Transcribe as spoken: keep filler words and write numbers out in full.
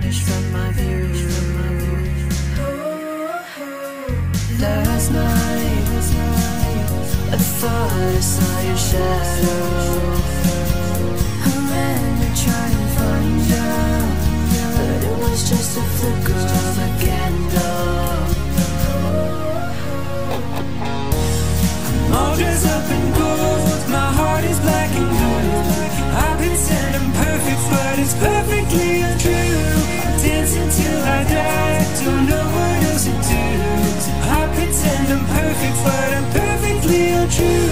vanish from my view. Last night I thought I saw your shadow. I ran to try and find you, but it was just a flicker of a candle. I'm all dressed up in gold, my heart is black and gold. I've been said I'm perfect, but it's perfectly untrue. I'm dancing till I die, don't know what else to do. I pretend I'm perfect, but I'm perfectly untrue.